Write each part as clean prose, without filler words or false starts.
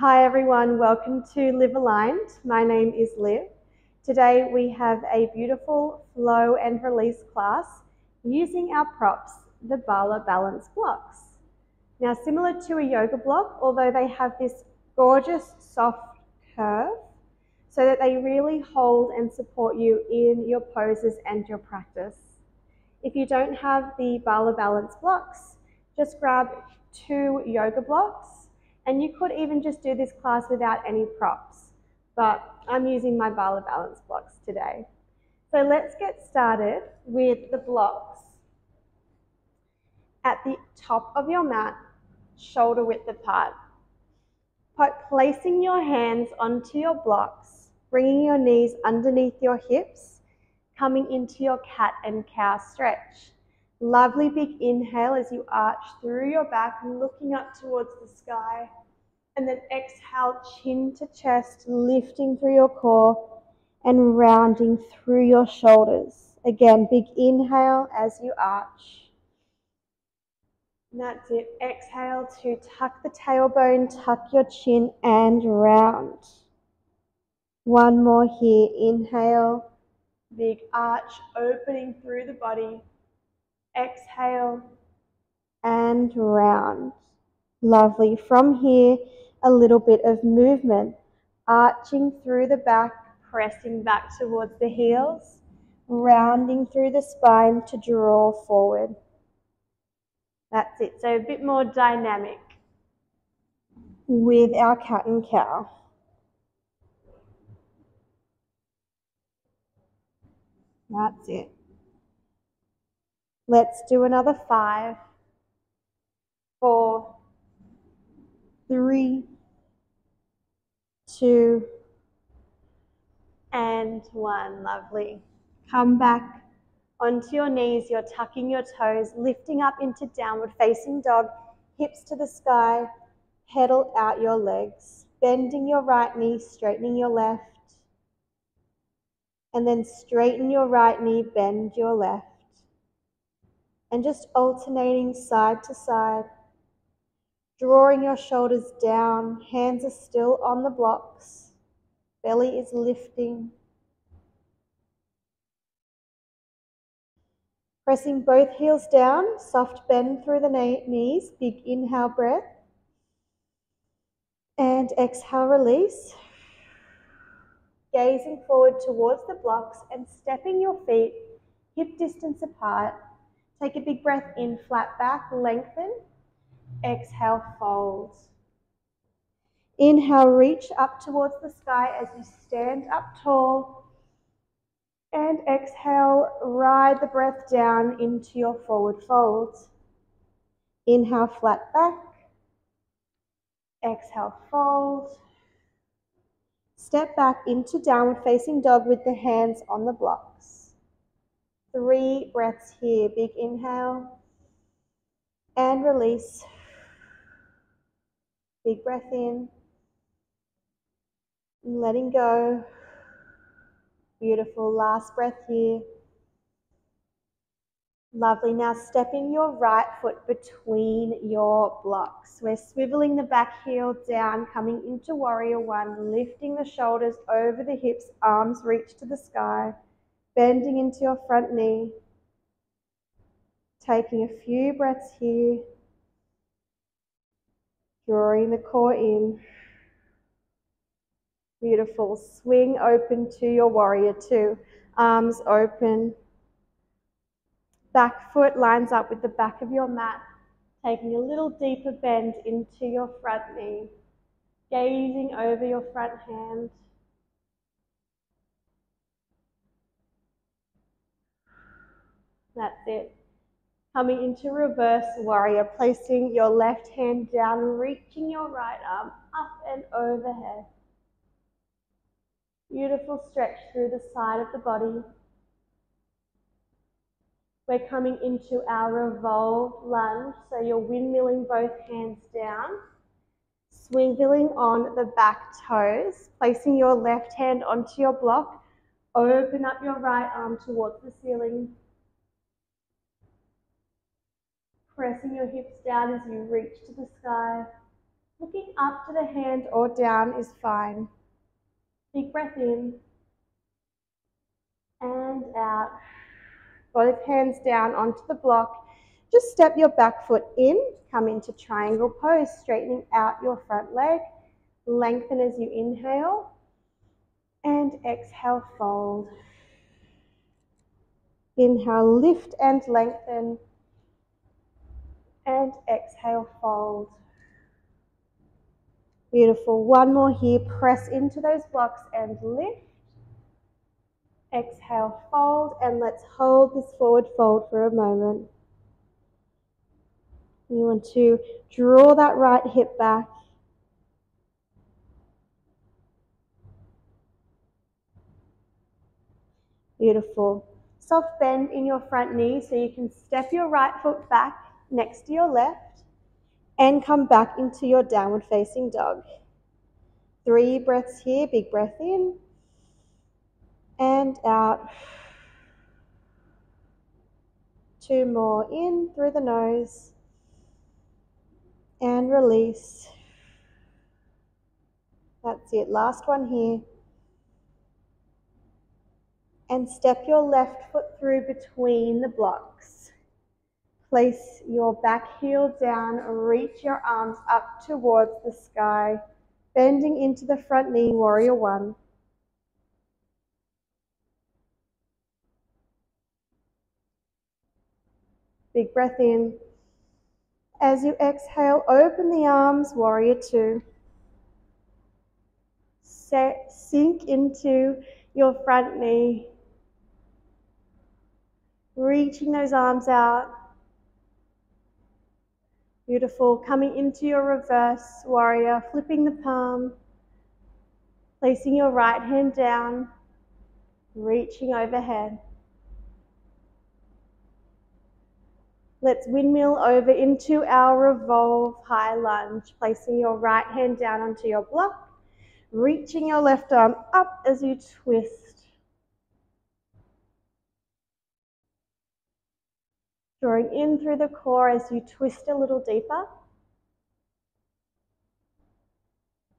Hi everyone, welcome to LivAligned. My name is Liv. Today we have a beautiful flow and release class using our props, the Bala Balance Blocks. Now, similar to a yoga block, although they have this gorgeous soft curve so that they really hold and support you in your poses and your practice. If you don't have the Bala Balance Blocks, just grab two yoga blocks. And you could even just do this class without any props, but I'm using my Bala Balance Blocks today. So let's get started with the blocks. At the top of your mat, shoulder width apart. Placing your hands onto your blocks, bringing your knees underneath your hips, coming into your cat and cow stretch. Lovely big inhale as you arch through your back, looking up towards the sky, and then exhale, chin to chest, lifting through your core and rounding through your shoulders. Again, big inhale as you arch. And that's it. Exhale to tuck the tailbone, tuck your chin and round. One more here. Inhale, big arch, opening through the body. Exhale and round. Lovely. From here, a little bit of movement, arching through the back, pressing back towards the heels, rounding through the spine to draw forward. That's it. So a bit more dynamic with our cat and cow. That's it. Let's do another 5, 4, 3, 2, and 1. Lovely. Come back onto your knees. You're tucking your toes, lifting up into downward facing dog, hips to the sky, pedal out your legs, bending your right knee, straightening your left, and then straighten your right knee, bend your left. And just alternating side to side, drawing your shoulders down, hands are still on the blocks, belly is lifting. Pressing both heels down, soft bend through the knees, big inhale breath, and exhale release. Gazing forward towards the blocks and stepping your feet hip distance apart. Take a big breath in, flat back, lengthen. Exhale, fold. Inhale, reach up towards the sky as you stand up tall. And exhale, ride the breath down into your forward fold. Inhale, flat back. Exhale, fold. Step back into downward facing dog with the hands on the blocks. 3 breaths here, big inhale and release. Big breath in, letting go. Beautiful, last breath here. Lovely, now stepping your right foot between your blocks. We're swiveling the back heel down, coming into warrior one, lifting the shoulders over the hips, arms reach to the sky. Bending into your front knee, taking a few breaths here, drawing the core in. Beautiful, swing open to your warrior two, arms open. Back foot lines up with the back of your mat, taking a little deeper bend into your front knee, gazing over your front hand. That's it. Coming into reverse warrior, placing your left hand down, reaching your right arm up and overhead. Beautiful stretch through the side of the body. We're coming into our revolve lunge, so you're windmilling both hands down, swiveling on the back toes, placing your left hand onto your block, open up your right arm towards the ceiling. Pressing your hips down as you reach to the sky, Looking up to the hand or down is fine. Big breath in and out. Both hands down onto the block. Just step your back foot in, come into triangle pose, straightening out your front leg. Lengthen as you inhale and exhale, fold. Inhale, lift and lengthen, and exhale, fold. Beautiful. One more here. Press into those blocks and lift. Exhale, fold, and let's hold this forward fold for a moment. You want to draw that right hip back. Beautiful. Soft bend in your front knee so you can step your right foot back next to your left and come back into your downward facing dog. 3 breaths here, big breath in and out. 2 more in through the nose and release. That's it, last one here. And step your left foot through between the blocks. Place your back heel down, reach your arms up towards the sky, bending into the front knee, warrior one. Big breath in. As you exhale, open the arms, warrior two. Sink into your front knee. Reaching those arms out. Beautiful. Coming into your reverse warrior, flipping the palm, placing your right hand down, reaching overhead. Let's windmill over into our revolve high lunge, placing your right hand down onto your block, reaching your left arm up as you twist. Drawing in through the core as you twist a little deeper.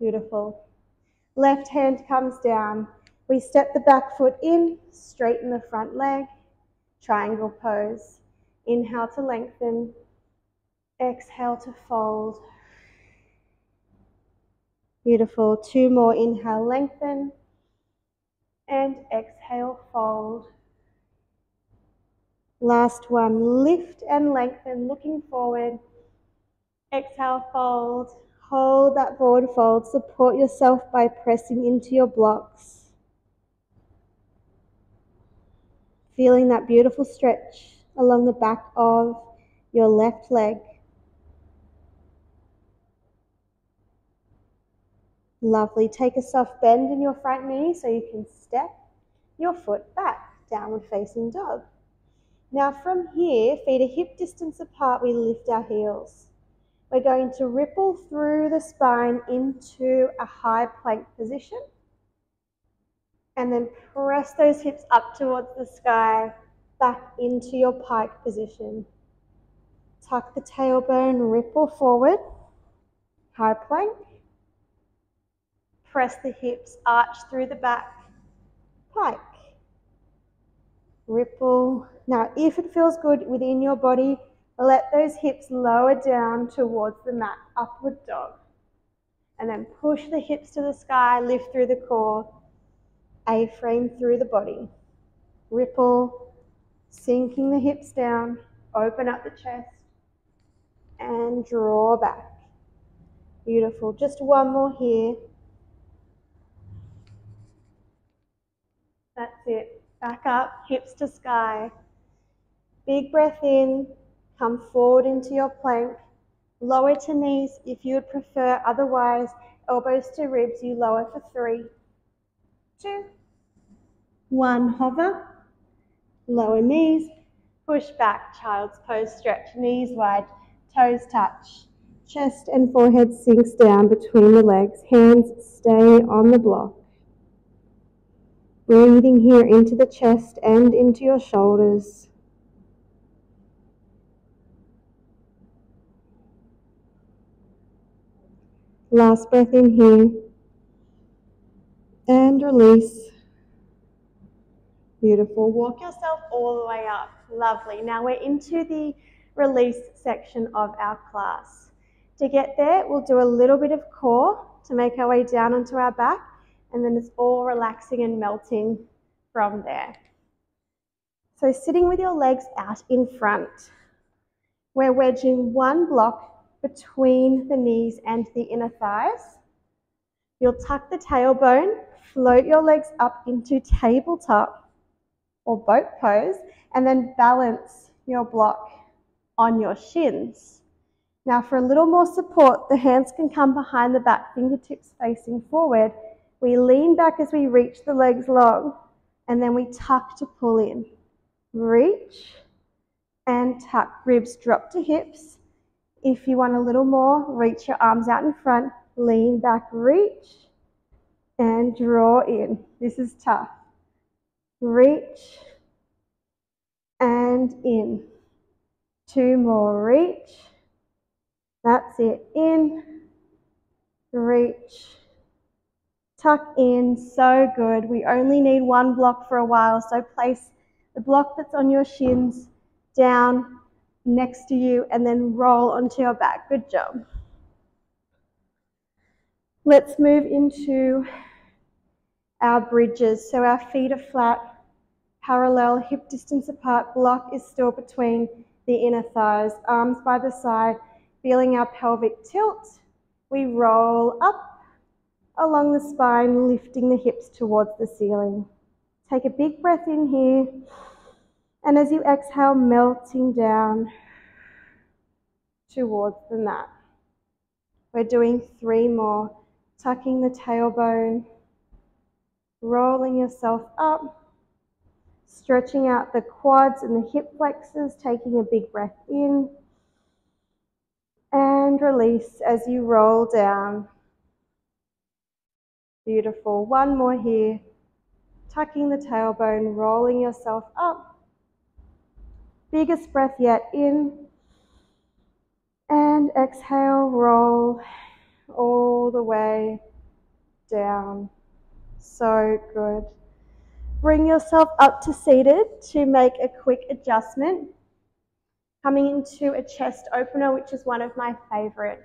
Beautiful. Left hand comes down. We step the back foot in, straighten the front leg, triangle pose. Inhale to lengthen, exhale to fold. Beautiful. 2 more. Inhale, lengthen, and exhale, fold. Last one, lift and lengthen, looking forward. Exhale, fold. Hold that forward fold. Support yourself by pressing into your blocks. Feeling that beautiful stretch along the back of your left leg. Lovely. Take a soft bend in your front knee so you can step your foot back, downward facing dog. Now from here, feet are hip distance apart, we lift our heels. We're going to ripple through the spine into a high plank position. And then press those hips up towards the sky, back into your pike position. Tuck the tailbone, ripple forward, high plank. Press the hips, arch through the back, pike. Ripple. Now, if it feels good within your body, let those hips lower down towards the mat, upward dog. And then push the hips to the sky, lift through the core, A-frame through the body. Ripple, sinking the hips down, open up the chest, and draw back. Beautiful. Just one more here. That's it. Back up, hips to sky. Big breath in, come forward into your plank. Lower to knees if you would prefer, otherwise elbows to ribs, you lower for 3, 2, 1, hover. Lower knees, push back, child's pose stretch, knees wide, toes touch. Chest and forehead sinks down between the legs, hands stay on the block. Breathing here into the chest and into your shoulders. Last breath in here and release. Beautiful. Walk yourself all the way up. Lovely. Now we're into the release section of our class. To get there, we'll do a little bit of core to make our way down onto our back, and then it's all relaxing and melting from there. So sitting with your legs out in front, we're wedging one block between the knees and the inner thighs. You'll tuck the tailbone, float your legs up into tabletop or boat pose, and then balance your block on your shins. Now for a little more support, the hands can come behind the back, fingertips facing forward. We lean back as we reach the legs long, and then we tuck to pull in. Reach and tuck. Ribs drop to hips. If you want a little more, reach your arms out in front, lean back, reach, and draw in. This is tough. Reach, and in. Two more, reach. That's it. In, reach, tuck in. So good. We only need one block for a while, so place the block that's on your shins down next to you and then roll onto your back. Good job. Let's move into our bridges. So our feet are flat, parallel, hip distance apart. Block is still between the inner thighs. Arms by the side, feeling our pelvic tilt. We roll up along the spine, lifting the hips towards the ceiling. Take a big breath in here. And as you exhale, melting down towards the mat. We're doing three more. Tucking the tailbone, rolling yourself up, stretching out the quads and the hip flexors, taking a big breath in, and release as you roll down. Beautiful. One more here. Tucking the tailbone, rolling yourself up. Biggest breath yet, in and exhale, roll all the way down. So good. Bring yourself up to seated to make a quick adjustment. Coming into a chest opener, which is one of my favorite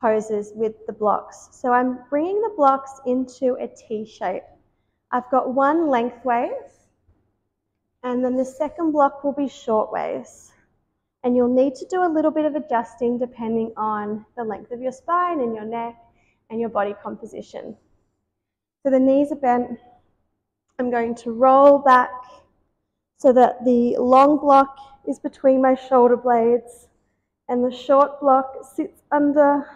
poses with the blocks. So I'm bringing the blocks into a T shape. I've got one lengthways, and then the second block will be short ways. And you'll need to do a little bit of adjusting depending on the length of your spine and your neck and your body composition. So the knees are bent. I'm going to roll back so that the long block is between my shoulder blades and the short block sits under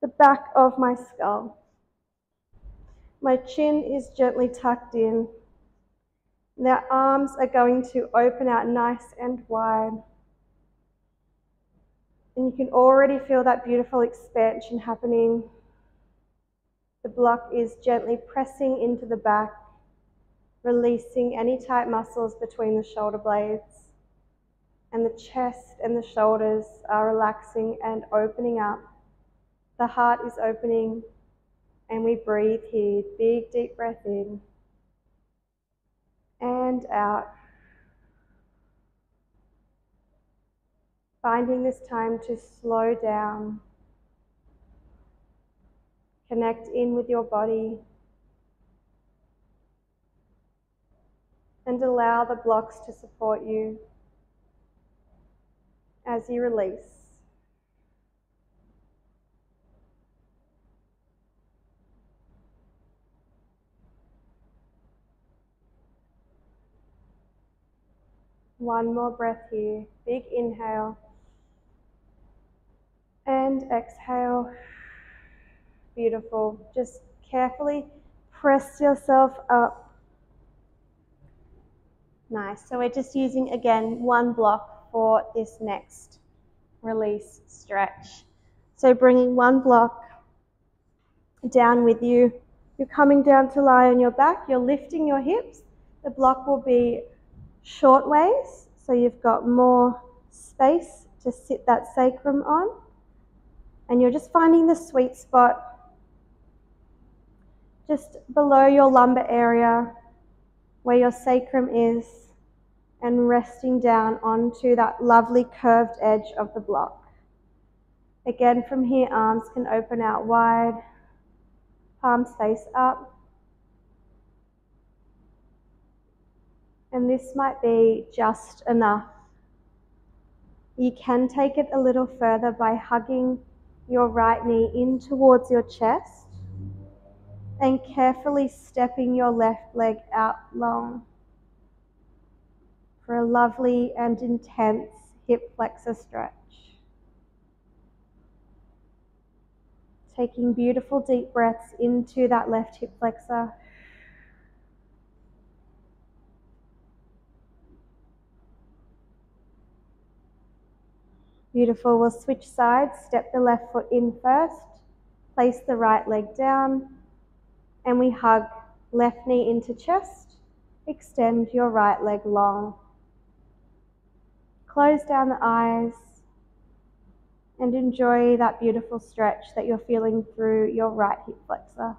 the back of my skull. My chin is gently tucked in. Their arms are going to open out nice and wide. And you can already feel that beautiful expansion happening. The block is gently pressing into the back, releasing any tight muscles between the shoulder blades. And the chest and the shoulders are relaxing and opening up. The heart is opening, and we breathe here. Big, deep breath in. And out. Finding this time to slow down. Connect in with your body. And allow the blocks to support you as you release. One more breath here. Big inhale and exhale. Beautiful. Just carefully press yourself up. Nice. So we're just using, again, one block for this next release stretch. So bringing one block down with you. You're coming down to lie on your back. You're lifting your hips. The block will be short ways, so you've got more space to sit that sacrum on, and you're just finding the sweet spot just below your lumbar area where your sacrum is, and resting down onto that lovely curved edge of the block. Again, from here, arms can open out wide, palms face up. And this might be just enough. You can take it a little further by hugging your right knee in towards your chest and carefully stepping your left leg out long for a lovely and intense hip flexor stretch. Taking beautiful deep breaths into that left hip flexor. Beautiful. We'll switch sides. Step the left foot in first. Place the right leg down. And we hug left knee into chest. Extend your right leg long. Close down the eyes. And enjoy that beautiful stretch that you're feeling through your right hip flexor.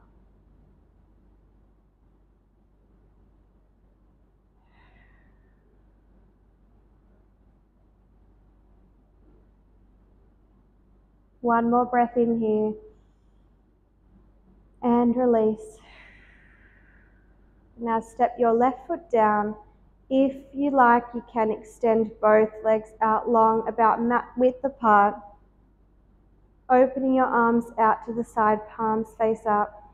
One more breath in here, and release. Now step your left foot down. If you like, you can extend both legs out long, about mat width apart, opening your arms out to the side, palms face up,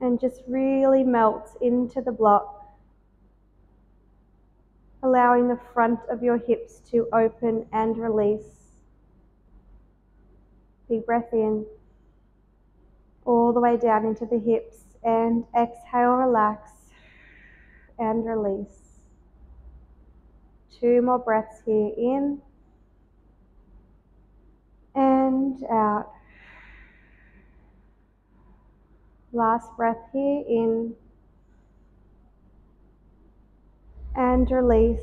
and just really melt into the block, allowing the front of your hips to open and release. Big breath in, all the way down into the hips, and exhale, relax, and release. Two more breaths here, in and out. Last breath here, in and release.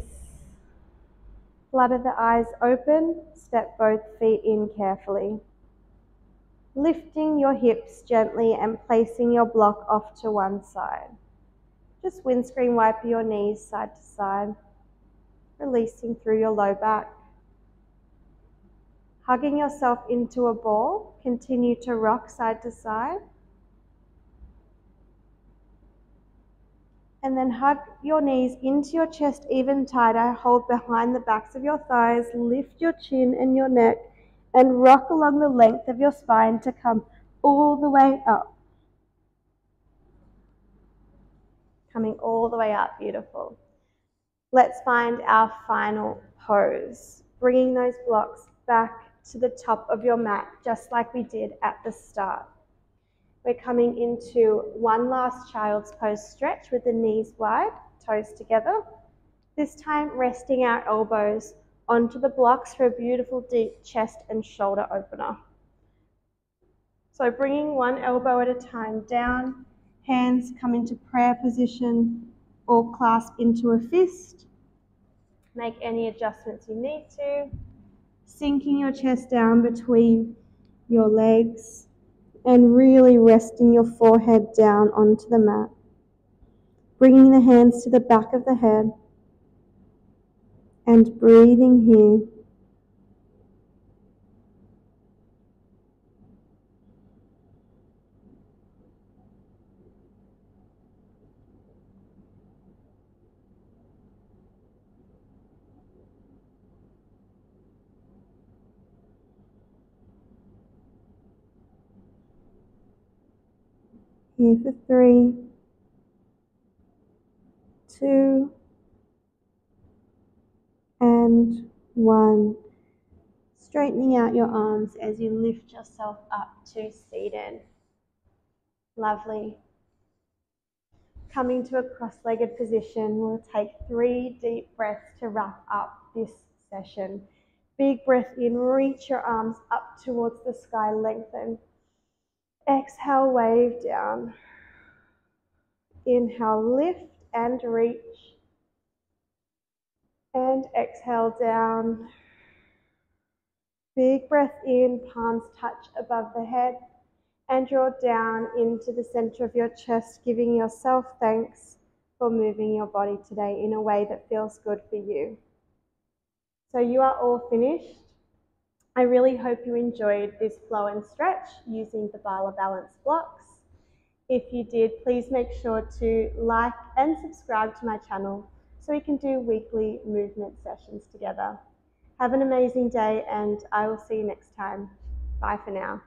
Flutter the eyes open, step both feet in carefully. Lifting your hips gently and placing your block off to one side. Just windscreen wipe your knees side to side, releasing through your low back. Hugging yourself into a ball, continue to rock side to side. And then hug your knees into your chest even tighter, hold behind the backs of your thighs, lift your chin and your neck, and rock along the length of your spine to come all the way up. Coming all the way up, beautiful. Let's find our final pose, bringing those blocks back to the top of your mat, just like we did at the start. We're coming into one last child's pose stretch with the knees wide, toes together. This time resting our elbows onto the blocks for a beautiful deep chest and shoulder opener. So bringing one elbow at a time down, hands come into prayer position or clasp into a fist. Make any adjustments you need to. Sinking your chest down between your legs, and really resting your forehead down onto the mat. Bringing the hands to the back of the head and breathing here. Here for 3, 2, and 1. Straightening out your arms as you lift yourself up to seated. Lovely. Coming to a cross-legged position, we'll take 3 deep breaths to wrap up this session. Big breath in, reach your arms up towards the sky, lengthen. Exhale, wave down. Inhale, lift and reach. And exhale, down. Big breath in, palms touch above the head, and draw down into the center of your chest, giving yourself thanks for moving your body today in a way that feels good for you. So you are all finished. I really hope you enjoyed this flow and stretch using the Bala Balance Blocks. If you did, please make sure to like and subscribe to my channel so we can do weekly movement sessions together. Have an amazing day, and I will see you next time. Bye for now.